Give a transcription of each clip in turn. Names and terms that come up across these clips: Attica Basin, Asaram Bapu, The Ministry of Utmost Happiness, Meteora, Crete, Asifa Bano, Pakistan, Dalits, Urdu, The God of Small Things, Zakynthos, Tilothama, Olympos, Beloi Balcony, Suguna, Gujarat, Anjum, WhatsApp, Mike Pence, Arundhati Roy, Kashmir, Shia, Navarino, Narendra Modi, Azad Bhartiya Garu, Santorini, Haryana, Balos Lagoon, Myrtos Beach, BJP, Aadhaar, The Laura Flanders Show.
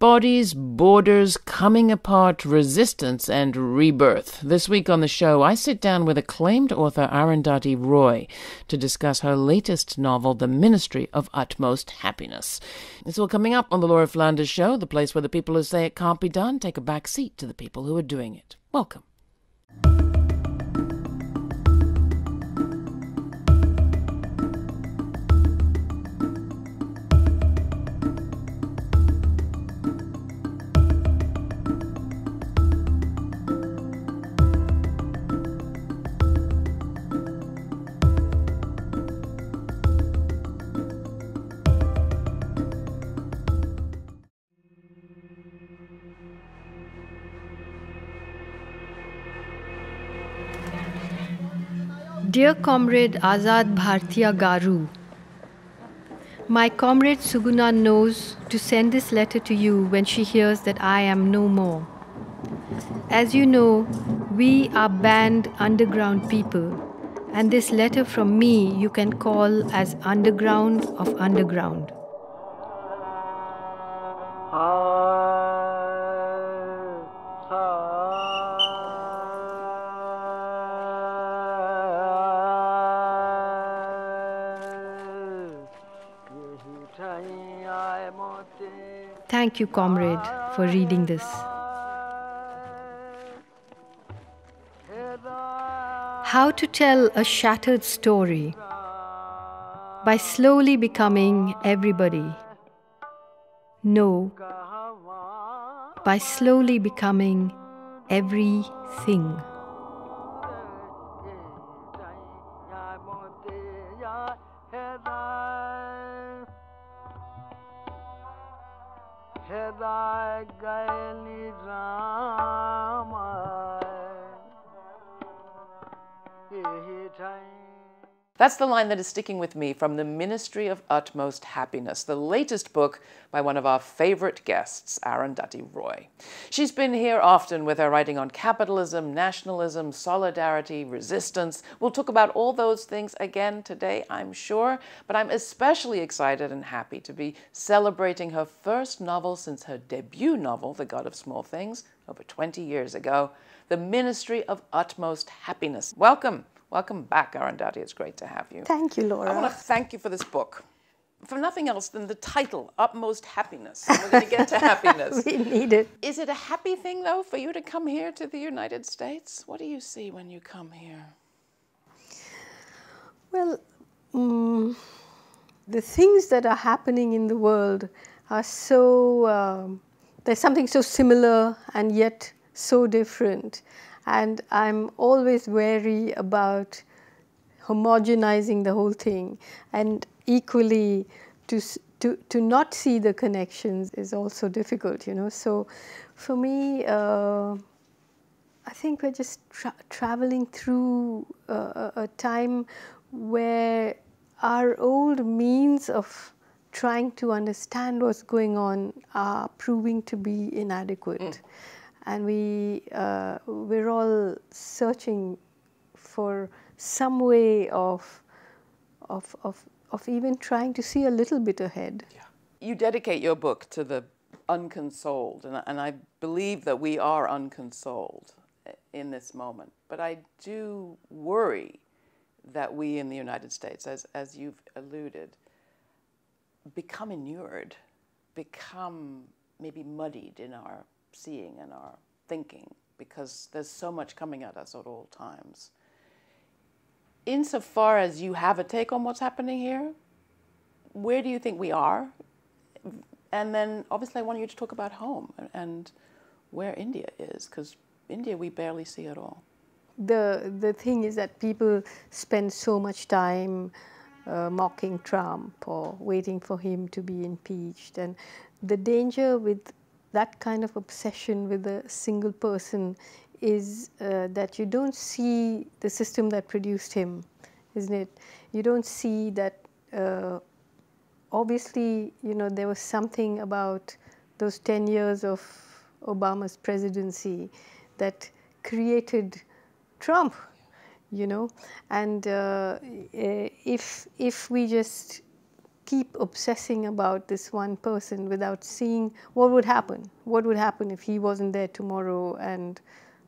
Bodies, Borders, Coming Apart, Resistance and Rebirth. This week on the show, I sit down with acclaimed author Arundhati Roy to discuss her latest novel, The Ministry of Utmost Happiness. It's all coming up on The Laura Flanders Show, the place where the people who say it can't be done take a back seat to the people who are doing it. Welcome. Dear Comrade Azad Bhartiya Garu, my comrade Suguna knows to send this letter to you when she hears that I am no more. As you know, we are banned underground people, and this letter from me you can call as underground of underground. Thank you, comrade, for reading this. How to tell a shattered story? By slowly becoming everybody. No, by slowly becoming everything. That's the line that is sticking with me from The Ministry of Utmost Happiness, the latest book by one of our favorite guests, Arundhati Roy. She's been here often with her writing on capitalism, nationalism, solidarity, resistance. We'll talk about all those things again today, I'm sure, but I'm especially excited and happy to be celebrating her first novel since her debut novel, The God of Small Things, over 20 years ago, The Ministry of Utmost Happiness. Welcome. Welcome back, Arundhati. It's great to have you. Thank you, Laura. I want to thank you for this book. For nothing else than the title, Utmost Happiness. And we're going to get to happiness. We need it. Is it a happy thing, though, for you to come here to the United States? What do you see when you come here? Well, the things that are happening in the world are so... there's something so similar and yet so different. And I'm always wary about homogenizing the whole thing, and equally to not see the connections is also difficult, you know. So for me, I think we're just traveling through a time where our old means of trying to understand what's going on are proving to be inadequate. And we're all searching for some way of even trying to see a little bit ahead. Yeah. You dedicate your book to the unconsoled, and I believe that we are unconsoled in this moment. But I do worry that we in the United States, as you've alluded, become inured, become maybe muddied in our seeing and our thinking, because there's so much coming at us at all times. Insofar as you have a take on what's happening here, where do you think we are? And then obviously I want you to talk about home and where India is, because India we barely see at all. The thing is that people spend so much time mocking Trump or waiting for him to be impeached, and the danger with that kind of obsession with a single person is that you don't see the system that produced him, isn't it? You don't see that, obviously, you know, there was something about those 10 years of Obama's presidency that created Trump, you know? And if we just keep obsessing about this one person without seeing what would happen. What would happen if he wasn't there tomorrow and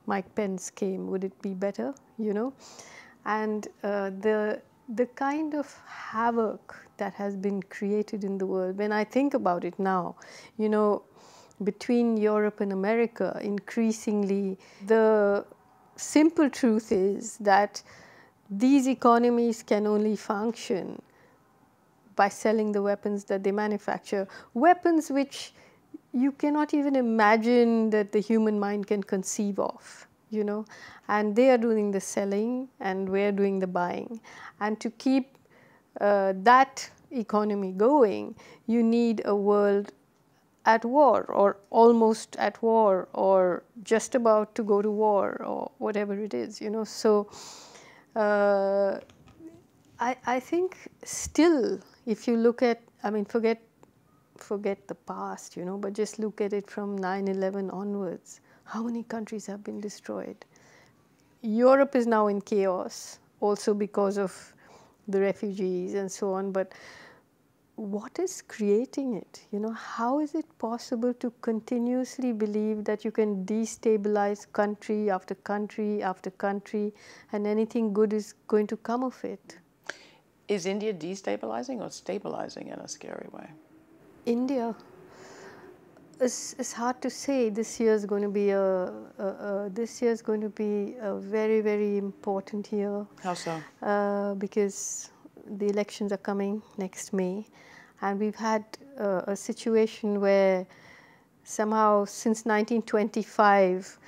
Mike Pence came? Would it be better, you know? And the kind of havoc that has been created in the world, when I think about it now, you know, between Europe and America, increasingly, the simple truth is that these economies can only function by selling the weapons that they manufacture, weapons which you cannot even imagine that the human mind can conceive of, you know, and they are doing the selling and we're doing the buying. And to keep that economy going, you need a world at war or almost at war or just about to go to war or whatever it is, you know. So I think still, if you look at, I mean, forget the past, you know, but just look at it from 9/11 onwards. How many countries have been destroyed? Europe is now in chaos, also because of the refugees and so on. But what is creating it? You know, how is it possible to continuously believe that you can destabilize country after country after country and anything good is going to come of it? Is India destabilizing or stabilizing in a scary way? India, it's hard to say. This year is going to be a very, very important year. How so? Because the elections are coming next May, and we've had a situation where somehow since 1925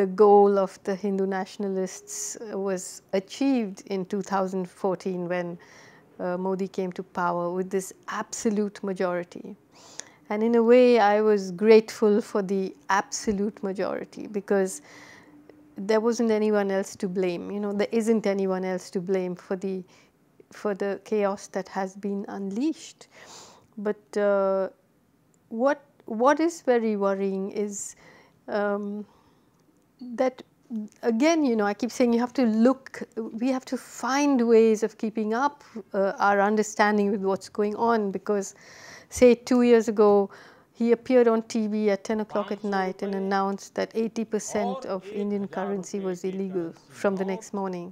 the goal of the Hindu nationalists was achieved in 2014 when Modi came to power with this absolute majority. And in a way I was grateful for the absolute majority because there wasn't anyone else to blame, you know, there isn't anyone else to blame for the chaos that has been unleashed. But what is very worrying is that, again, you know, I keep saying you have to look, we have to find ways of keeping up our understanding with what's going on, because say 2 years ago he appeared on TV at 10 o'clock at night and announced that 80% of Indian currency was illegal from the next morning.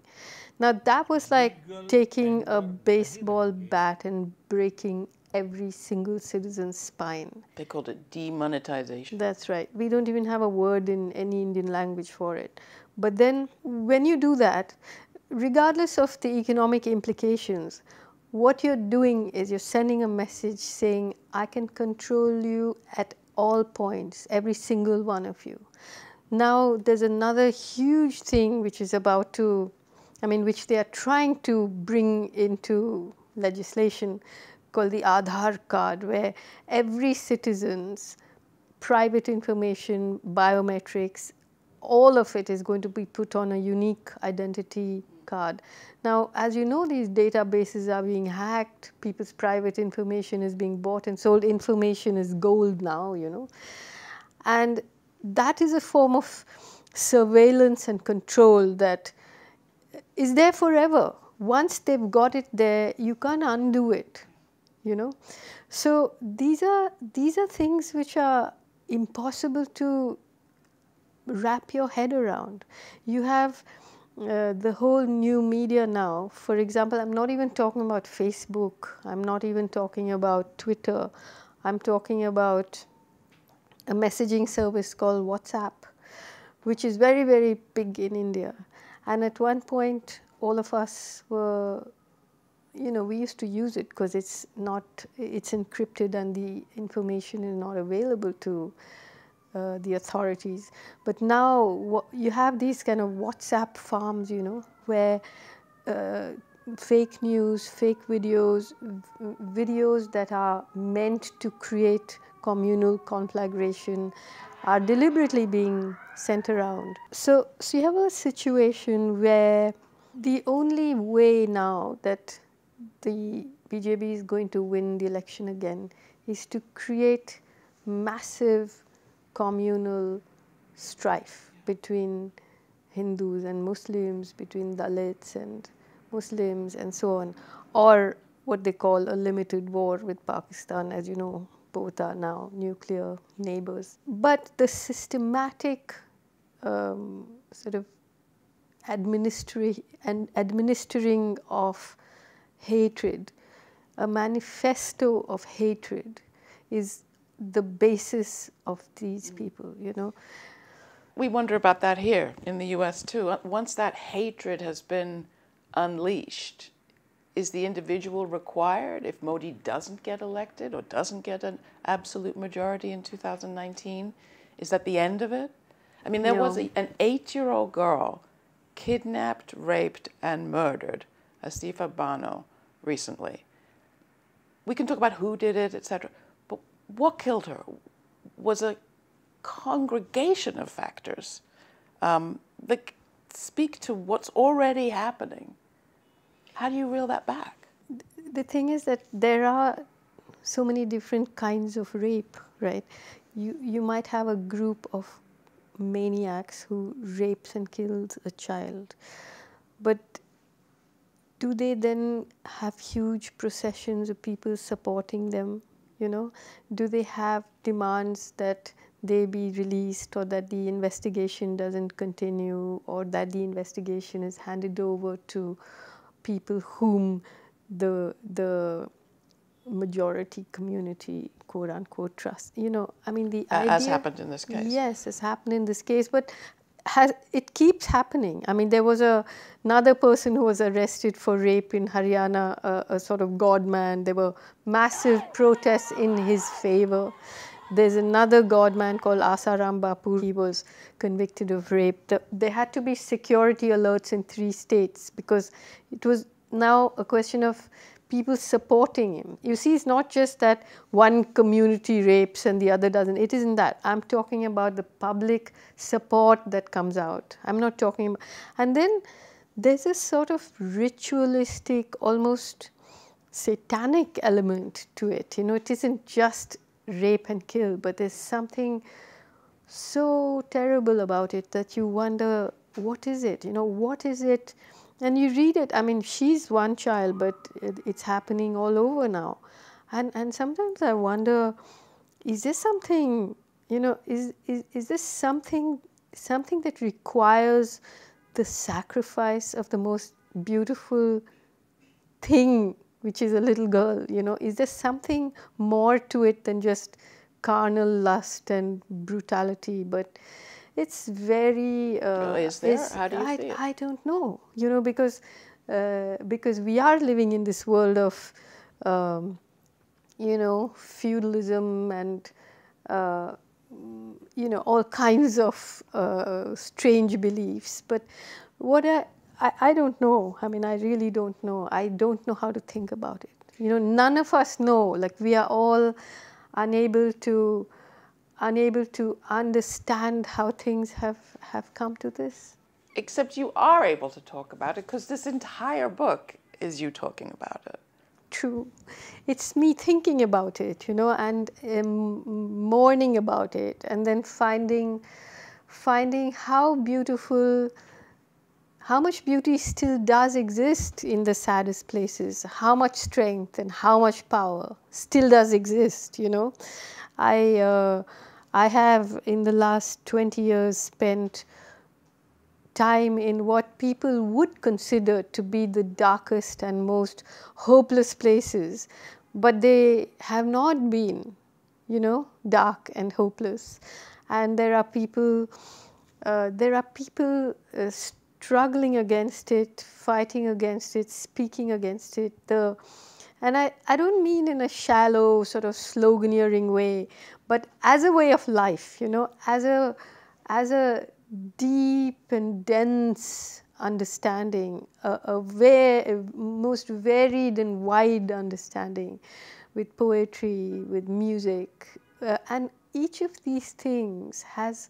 Now that was like taking a baseball bat and breaking every single citizen's spine. They called it demonetization. That's right. We don't even have a word in any Indian language for it. But then when you do that, regardless of the economic implications, what you're doing is you're sending a message saying, I can control you at all points, every single one of you. Now there's another huge thing which is about to, I mean, which they are trying to bring into legislation called the Aadhaar card, where every citizen's private information, biometrics, all of it is going to be put on a unique identity card. Now, as you know, these databases are being hacked, people's private information is being bought and sold, information is gold now, you know. And that is a form of surveillance and control that is there forever. Once they've got it there, you can't undo it, you know. So these are things which are impossible to wrap your head around. You have the whole new media now. For example, I'm not even talking about Facebook. I'm not even talking about Twitter. I'm talking about a messaging service called WhatsApp, which is very, very big in India. And at one point, all of us were, you know, we used to use it because it's not, it's encrypted and the information is not available to the authorities. But now you have these kind of WhatsApp farms, you know, where fake news, fake videos, videos that are meant to create communal conflagration are deliberately being sent around. So you have a situation where the only way now that the BJP is going to win the election again is to create massive communal strife between Hindus and Muslims, between Dalits and Muslims and so on, or what they call a limited war with Pakistan. As you know, both are now nuclear neighbors. But the systematic sort of administering of hatred, a manifesto of hatred, is the basis of these people, you know. We wonder about that here in the U.S. too. Once that hatred has been unleashed, is the individual required, if Modi doesn't get elected or doesn't get an absolute majority in 2019, is that the end of it? I mean, there was an 8-year-old girl kidnapped, raped, and murdered, Asifa Bano, recently. We can talk about who did it, etc. But what killed her was a congregation of factors that speak to what's already happening. How do you reel that back? The thing is that there are so many different kinds of rape, right? You might have a group of maniacs who rapes and kills a child, but do they then have huge processions of people supporting them, you know? Do they have demands that they be released, or that the investigation doesn't continue, or that the investigation is handed over to people whom the majority community, quote unquote, trust? You know, I mean, the idea, as happened in this case. Yes, as happened in this case, but it keeps happening. I mean, there was another person who was arrested for rape in Haryana, a sort of god man. There were massive protests in his favor. There's another god man called Asaram Bapu. He was convicted of rape. There had to be security alerts in 3 states because it was now a question of people supporting him. You see, it's not just that one community rapes and the other doesn't. It isn't that. I'm talking about the public support that comes out. I'm not talking about... And then there's a sort of ritualistic, almost satanic element to it. You know, it isn't just rape and kill, but there's something so terrible about it that you wonder, what is it? You know, what is it? And you read it. I mean, she's one child, but it's happening all over now. And sometimes I wonder, is this something, you know, is this something that requires the sacrifice of the most beautiful thing, which is a little girl, you know? Is there something more to it than just carnal lust and brutality? But it's very... is there? How do you see it? I don't know, you know, because we are living in this world of, you know, feudalism and, you know, all kinds of strange beliefs. But what I don't know. I mean, I really don't know. I don't know how to think about it. You know, none of us know. Like, we are all unable to understand how things have come to this. Except you are able to talk about it, because this entire book is you talking about it. True. It's me thinking about it, you know, and mourning about it, and then finding how beautiful... how much beauty still does exist in the saddest places, how much strength and how much power still does exist, you know. I have, in the last 20 years, spent time in what people would consider to be the darkest and most hopeless places, but they have not been, you know, dark and hopeless. And there are people struggling against it, fighting against it, speaking against it. And I don't mean in a shallow sort of sloganeering way, but as a way of life, you know, as a deep and dense understanding, a most varied and wide understanding, with poetry, with music, and each of these things has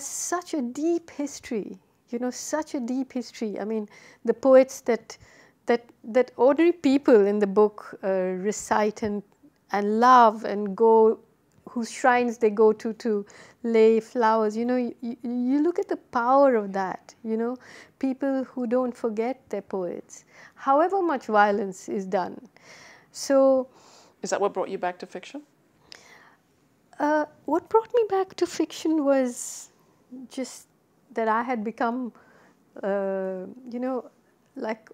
such a deep history. You know, such a deep history. I mean, the poets that ordinary people in the book recite and love and go whose shrines they go to lay flowers. You know, you look at the power of that, you know, people who don't forget their poets, however much violence is done. So... Is that what brought you back to fiction? What brought me back to fiction was just that I had become, you know, like,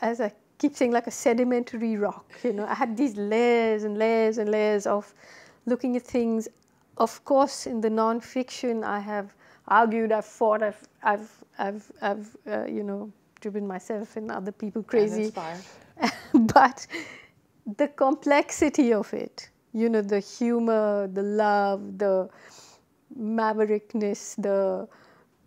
as I keep saying, like a sedimentary rock. You know, I had these layers and layers and layers of looking at things. Of course, in the non-fiction, I have argued, I've fought, I've you know, driven myself and other people crazy. And inspired. But the complexity of it, you know, the humor, the love, the maverickness, the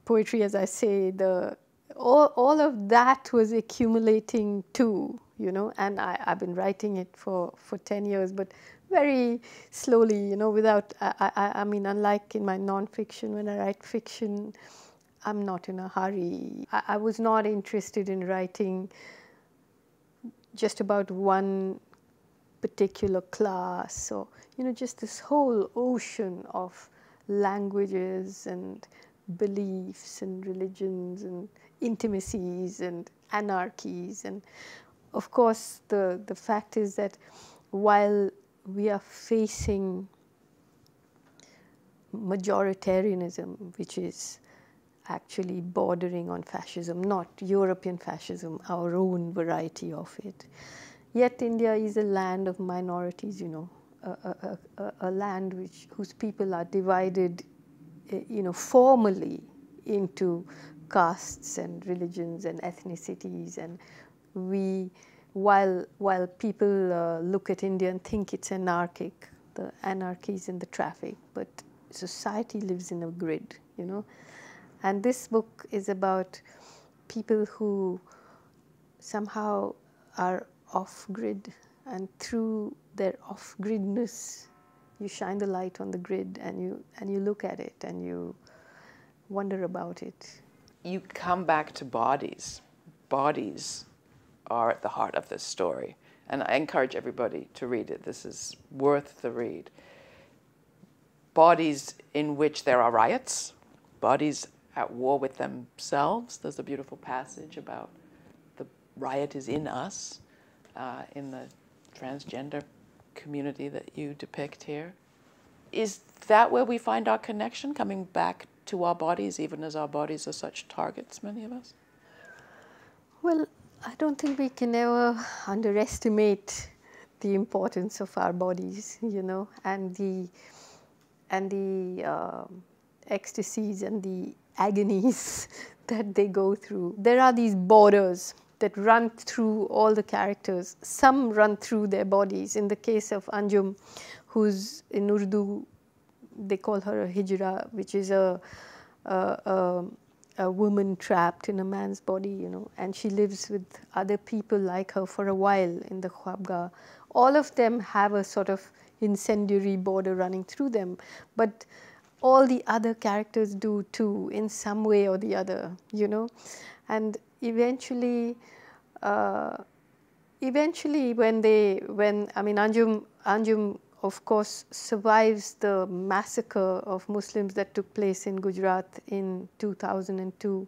poetry, as I say, the all of that was accumulating too, you know, and I've been writing it for 10 years, but very slowly, you know, without, I mean, unlike in my non-fiction, when I write fiction, I'm not in a hurry. I was not interested in writing just about one particular class or, you know, just this whole ocean of languages and beliefs and religions and intimacies and anarchies. And of course, the fact is that while we are facing majoritarianism, which is actually bordering on fascism, not European fascism, our own variety of it, yet India is a land of minorities, you know, a land whose people are divided, you know, formally into castes and religions and ethnicities. And we, while people look at India and think it's anarchic, the anarchy is in the traffic, but society lives in a grid, you know. And this book is about people who somehow are off-grid, and through their off-gridness, you shine the light on the grid, and you look at it and you wonder about it. You come back to bodies. Bodies are at the heart of this story, and I encourage everybody to read it. This is worth the read. Bodies in which there are riots, bodies at war with themselves. There's a beautiful passage about the riot is in us, in the transgender community that you depict here. Is that where we find our connection, coming back to our bodies, even as our bodies are such targets, many of us? Well, I don't think we can ever underestimate the importance of our bodies, you know, and the ecstasies and the agonies that they go through. There are these borders that run through all the characters. Some run through their bodies. In the case of Anjum, who's in Urdu, they call her a Hijra, which is a woman trapped in a man's body, you know, and she lives with other people like her for a while in the Khwabga. All of them have a sort of incendiary border running through them, but all the other characters do too, in some way or the other, you know. And eventually, when Anjum, of course, survives the massacre of Muslims that took place in Gujarat in 2002.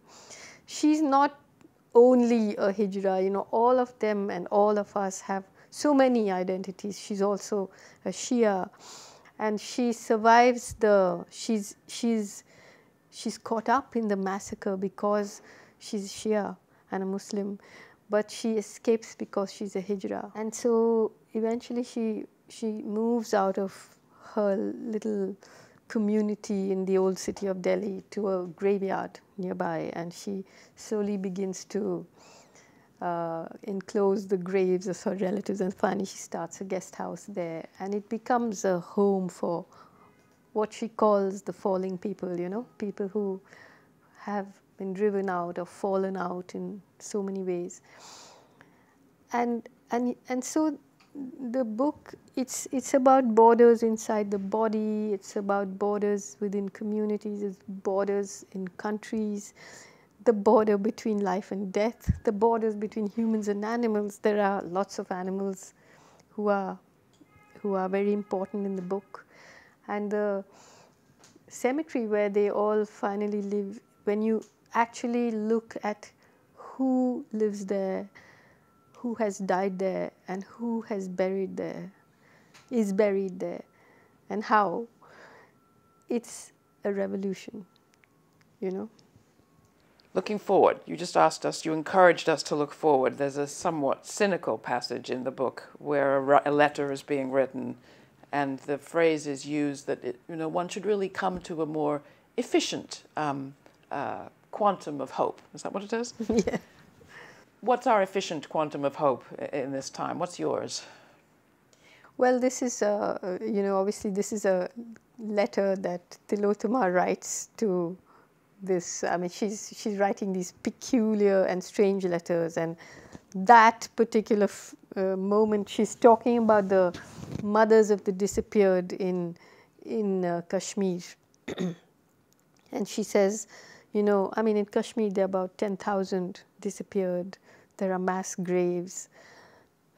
She's not only a Hijra, you know. All of them and all of us have so many identities. She's also a Shia, and she survives the. She's caught up in the massacre because she's Shia and a Muslim, but she escapes because she's a Hijra. And so eventually she moves out of her little community in the old city of Delhi to a graveyard nearby, and she slowly begins to enclose the graves of her relatives, and finally she starts a guest house there, and it becomes a home for what she calls the falling people, you know, people who have been driven out or fallen out in so many ways. And so the book, it's about borders inside the body, it's about borders within communities, it's borders in countries, the border between life and death, the borders between humans and animals. There are lots of animals who are very important in the book. and the cemetery where they all finally live, when you actually look at who lives there, who has died there, and who has buried there, is buried there, and how, it's a revolution, you know. Looking forward, you just asked us, you encouraged us to look forward. There's a somewhat cynical passage in the book where a letter is being written and the phrase is used that, it, you know, one should really come to a more efficient quantum of hope. Is that what it is? Yeah. What's our efficient quantum of hope in this time? What's yours? Well, this is, you know, obviously this is a letter that Tilothama writes to this, I mean, she's writing these peculiar and strange letters, and that particular moment she's talking about the mothers of the disappeared in Kashmir. And she says, you know, I mean, in Kashmir there are about 10,000 disappeared, there are mass graves.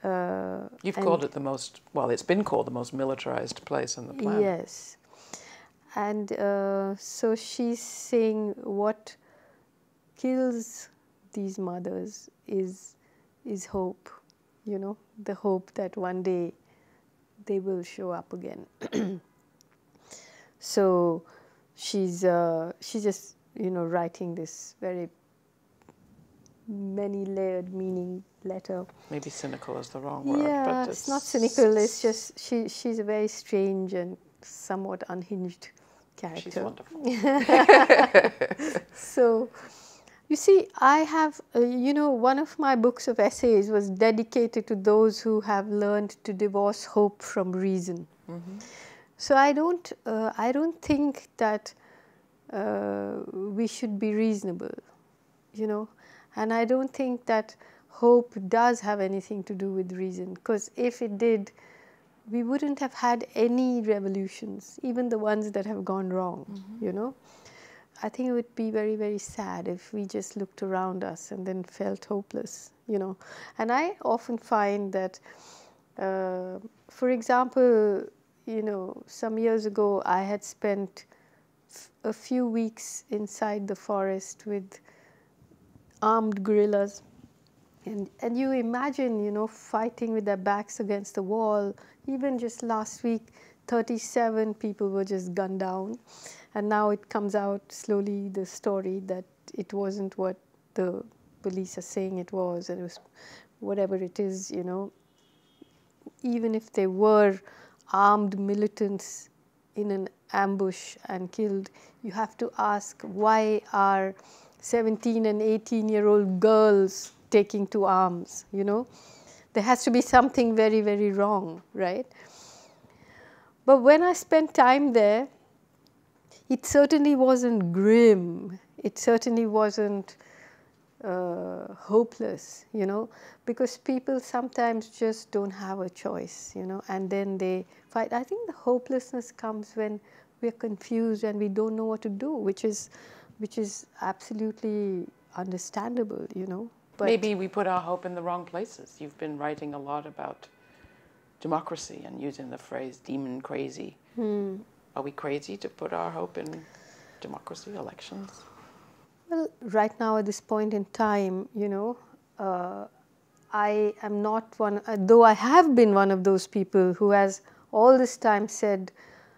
You've called it the most, well, it's been called the most militarized place on the planet. Yes. And so she's saying what kills these mothers is hope, you know, the hope that one day they will show up again. So she's just, you know, writing this very many-layered meaning letter. Maybe cynical is the wrong word. Yeah, but it's not cynical, it's just she's a very strange and somewhat unhinged character. She's wonderful. So, you see, I have, you know, one of my books of essays was dedicated to those who have learned to divorce hope from reason. Mm-hmm. So I don't think that we should be reasonable, you know, and I don't think that hope does have anything to do with reason, because if it did, we wouldn't have had any revolutions, even the ones that have gone wrong, mm-hmm. you know. I think it would be very, very sad if we just looked around us and then felt hopeless, you know. And I often find that, for example, you know, some years ago I had spent a few weeks inside the forest with armed guerrillas. And you imagine, you know, fighting with their backs against the wall. Even just last week, 37 people were just gunned down. And now it comes out slowly, the story, that it wasn't what the police are saying it was. And it was whatever it is, you know. Even if they were armed militants in an ambush and killed, you have to ask, why are 17- and 18-year-old girls taking to arms, you know? There has to be something very, very wrong, right? But when I spent time there, it certainly wasn't grim. It certainly wasn't hopeless, you know, because people sometimes just don't have a choice, you know, and then they fight. I think the hopelessness comes when we're confused and we don't know what to do, which is absolutely understandable, you know. But maybe we put our hope in the wrong places. You've been writing a lot about democracy and using the phrase demon crazy. Hmm. Are we crazy to put our hope in democracy, elections? Well, right now at this point in time, you know, I am not one, though I have been one of those people who has all this time said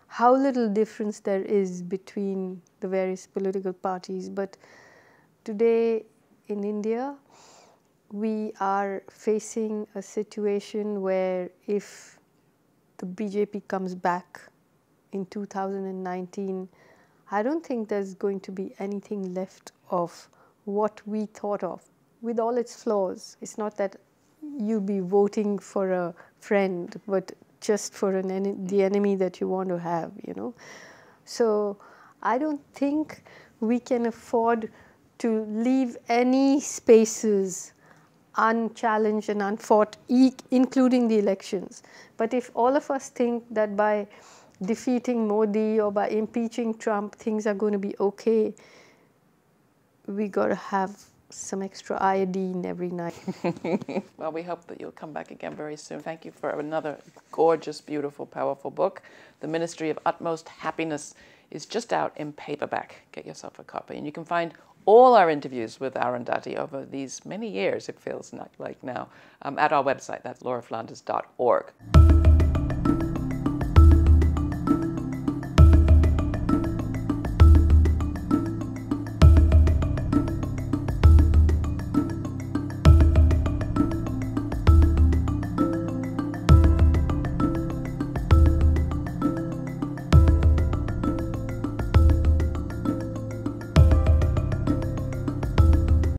how little difference there is between the various political parties. But today in India, we are facing a situation where if the BJP comes back in 2019, I don't think there's going to be anything left of what we thought of, with all its flaws. It's not that you'll be voting for a friend, but just for the enemy that you want to have, you know. So I don't think we can afford to leave any spaces unchallenged and unfought, including the elections. But if all of us think that by defeating Modi or by impeaching Trump, things are going to be okay, we got to have some extra iodine every night. Well, we hope that you'll come back again very soon. Thank you for another gorgeous, beautiful, powerful book. The Ministry of Utmost Happiness is just out in paperback. Get yourself a copy. And you can find all our interviews with Arundhati over these many years, it feels like now, at our website, that's lauraflanders.org.